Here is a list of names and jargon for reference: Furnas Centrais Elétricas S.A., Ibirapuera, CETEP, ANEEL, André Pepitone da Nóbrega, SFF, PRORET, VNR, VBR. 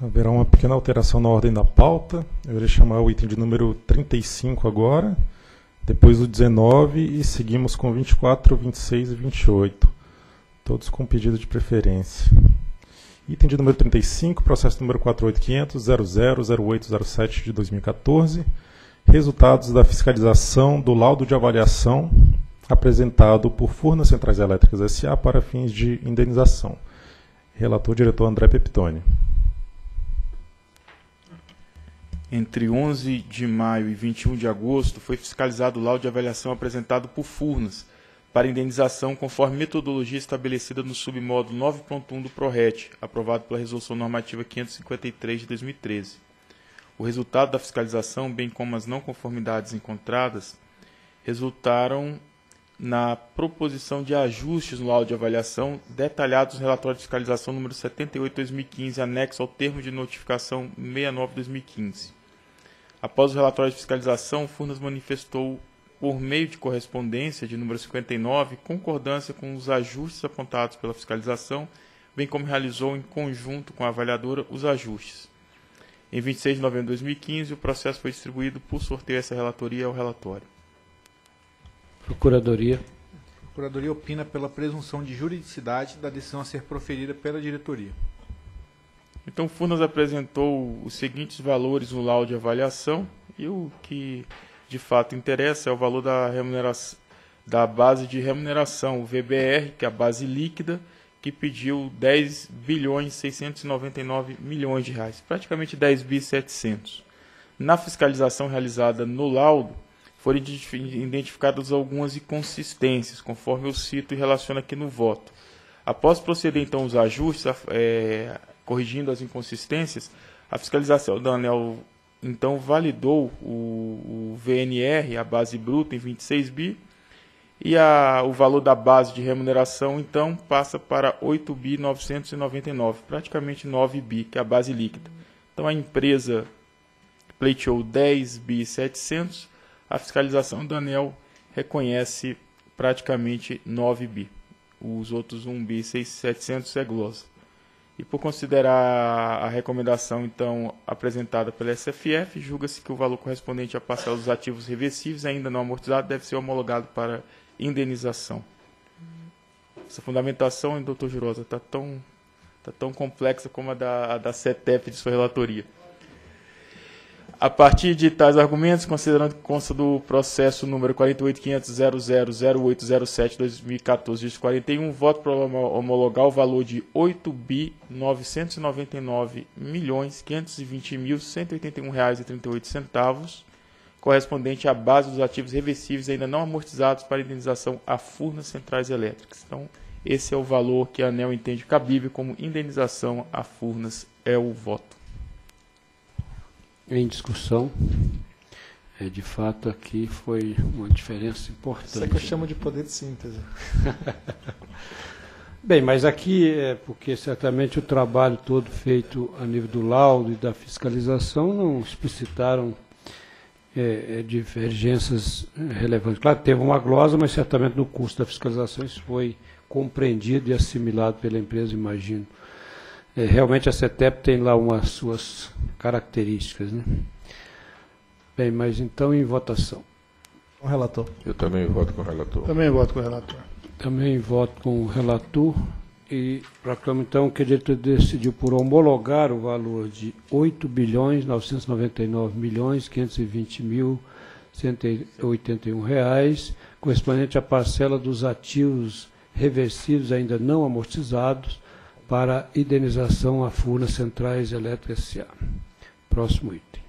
Haverá uma pequena alteração na ordem da pauta. Eu irei chamar o item de número 35 agora, depois o 19 e seguimos com 24, 26 e 28. Todos com pedido de preferência. Item de número 35, processo número 48500000807 de 2014. Resultados da fiscalização do laudo de avaliação apresentado por Furnas Centrais Elétricas S.A. para fins de indenização. Relator, diretor André Pepitone. Entre 11 de maio e 21 de agosto, foi fiscalizado o laudo de avaliação apresentado por Furnas para indenização conforme metodologia estabelecida no submódulo 9.1 do PRORET, aprovado pela Resolução Normativa 553 de 2013. O resultado da fiscalização, bem como as não conformidades encontradas, resultaram na proposição de ajustes no laudo de avaliação detalhados no relatório de fiscalização número 78/2015, anexo ao termo de notificação 69/2015. Após o relatório de fiscalização, Furnas manifestou, por meio de correspondência de número 59, concordância com os ajustes apontados pela fiscalização, bem como realizou em conjunto com a avaliadora os ajustes. Em 26 de novembro de 2015, o processo foi distribuído por sorteio essa relatoria ao relatório. Procuradoria. A Procuradoria opina pela presunção de juridicidade da decisão a ser proferida pela diretoria. Então, Furnas apresentou os seguintes valores no laudo de avaliação, e o que de fato interessa é o valor da remuneração, da base de remuneração, o VBR, que é a base líquida, que pediu 10 bilhões 699 milhões de reais, praticamente 10 bi 700. Na fiscalização realizada no laudo, foram identificadas algumas inconsistências, conforme eu cito e relaciono aqui no voto. Após proceder, então, os ajustes, corrigindo as inconsistências, a fiscalização da ANEEL, então, validou o VNR, a base bruta, em 26 bi, e o valor da base de remuneração, então, passa para 8 bi 999, praticamente 9 bi, que é a base líquida. Então, a empresa pleiteou 10 bi 700, a fiscalização da ANEEL reconhece praticamente 9 bi. Os outros 1 bi 700 é glosa. E por considerar a recomendação então apresentada pela SFF, julga-se que o valor correspondente à parcela dos ativos reversíveis ainda não amortizado deve ser homologado para indenização. Essa fundamentação, doutor Jurosa, está tão complexa como a da CETEP de sua relatoria. A partir de tais argumentos, considerando que consta do processo número 48.500.000807/2014-41, voto para homologar o valor de 8.999.520.181,38 reais, correspondente à base dos ativos reversíveis ainda não amortizados para indenização a Furnas Centrais Elétricas. Então, esse é o valor que a ANEEL entende cabível como indenização a Furnas. É o voto. Em discussão, de fato, aqui foi uma diferença importante. Isso é que eu chamo de poder de síntese. Bem, mas aqui é porque certamente o trabalho todo feito a nível do laudo e da fiscalização não explicitaram divergências relevantes. Claro, teve uma glosa, mas certamente no curso da fiscalização isso foi compreendido e assimilado pela empresa, imagino. Realmente a CETEP tem lá umas suas características, né? Bem, mas então em votação. O relator. Eu também voto com o relator. Também voto com o relator. Também voto com o relator. E proclamo então que a diretoria decidiu por homologar o valor de 8.999.520.181 reais, correspondente à parcela dos ativos reversíveis ainda não amortizados, para indenização a Furnas Centrais Elétricas S.A. Próximo item.